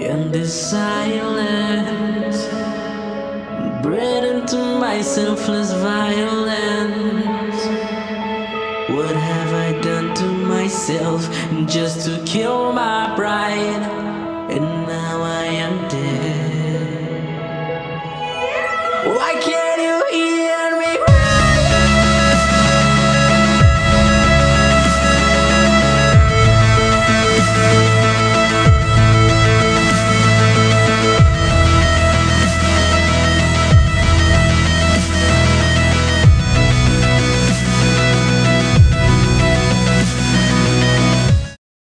In the silence, bred into my selfless violence. What have I done to myself just to kill my pride? And now I am dead.